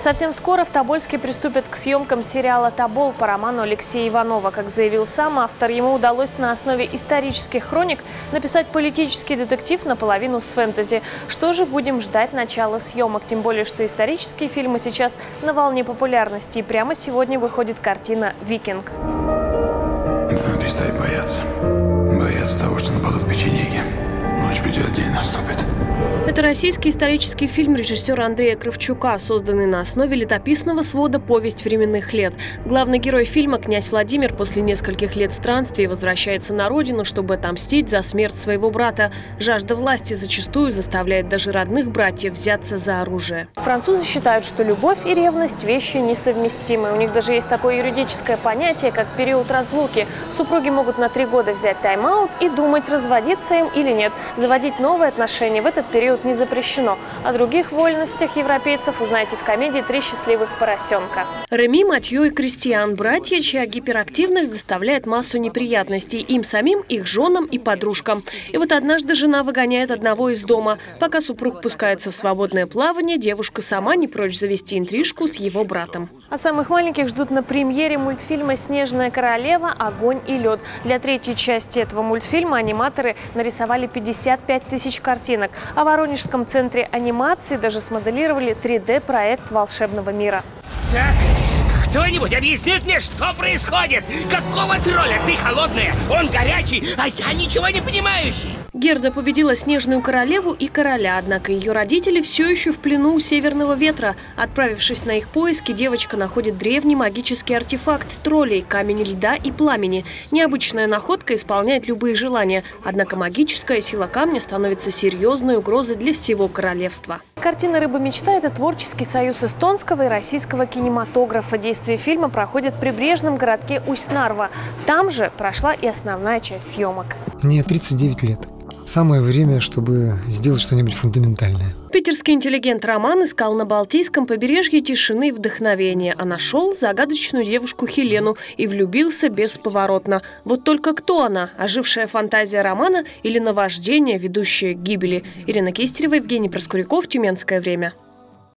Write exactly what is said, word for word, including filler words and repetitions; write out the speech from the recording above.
Совсем скоро в Тобольске приступят к съемкам сериала «Тобол» по роману Алексея Иванова. Как заявил сам автор, ему удалось на основе исторических хроник написать политический детектив наполовину с фэнтези. Что же, будем ждать начала съемок, тем более, что исторические фильмы сейчас на волне популярности. И прямо сегодня выходит картина «Викинг». Да, перестань бояться. Бояться того, что нападут печенеги. Ночь придет, день наступит. Это российский исторический фильм режиссера Андрея Кравчука, созданный на основе летописного свода «Повесть временных лет». Главный герой фильма, князь Владимир, после нескольких лет странствий возвращается на родину, чтобы отомстить за смерть своего брата. Жажда власти зачастую заставляет даже родных братьев взяться за оружие. Французы считают, что любовь и ревность – вещи несовместимы. У них даже есть такое юридическое понятие, как период разлуки. Супруги могут на три года взять тайм-аут и думать, разводиться им или нет. Заводить новые отношения в этот период не запрещено. О других вольностях европейцев узнаете в комедии «Три счастливых поросенка». Реми, Матью и Кристиан – братья, чья гиперактивность доставляет массу неприятностей им самим, их женам и подружкам. И вот однажды жена выгоняет одного из дома. Пока супруг пускается в свободное плавание, девушка сама не прочь завести интрижку с его братом. А самых маленьких ждут на премьере мультфильма «Снежная королева. Огонь и лед». Для третьей части этого мультфильма аниматоры нарисовали пятьдесят пять тысяч картинок. А в Воронежском центре анимации даже смоделировали три дэ проект волшебного мира. Так, кто-нибудь объяснит мне, что происходит? Какого тролля? Ты холодная, он горячий, а я ничего не понимающий. Герда победила Снежную королеву и короля, однако ее родители все еще в плену у северного ветра. Отправившись на их поиски, девочка находит древний магический артефакт троллей – камень льда и пламени. Необычная находка исполняет любые желания, однако магическая сила камня становится серьезной угрозой для всего королевства. Картина «Рыба мечта» – это творческий союз эстонского и российского кинематографа. Действие фильма проходит в прибрежном городке Усть-Нарва. Там же прошла и основная часть съемок. Мне тридцать девять лет. Самое время, чтобы сделать что-нибудь фундаментальное. Питерский интеллигент Роман искал на Балтийском побережье тишины и вдохновения, а нашел загадочную девушку Хелену и влюбился бесповоротно. Вот только кто она? Ожившая фантазия Романа или наваждение, ведущее к гибели? Ирина Кистерева, Евгений Проскуряков, «Тюменское время».